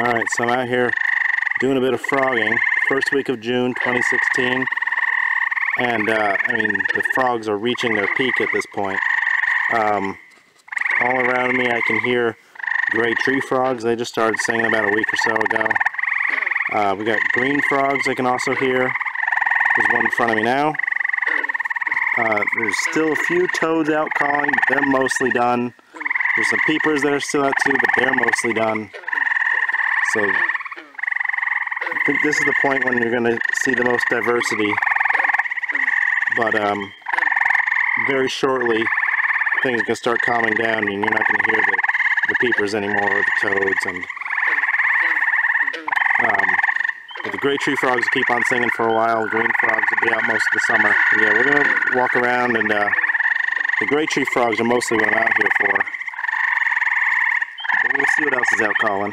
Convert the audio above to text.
Alright, so I'm out here doing a bit of frogging. First week of June 2016. And I mean, the frogs are reaching their peak at this point. All around me I can hear gray tree frogs. They just started singing about a week or so ago. We got green frogs I can also hear. There's one in front of me now. There's still a few toads out calling, but they're mostly done. There's some peepers that are still out too, but they're mostly done. So I think this is the point when you're going to see the most diversity. But very shortly things are going to start calming down and you're not going to hear the peepers anymore, or the toads. And the gray tree frogs keep on singing for a while. The green frogs will be out most of the summer. But yeah, we're going to walk around, and the gray tree frogs are mostly what I'm out here for. But we'll see what else is out calling.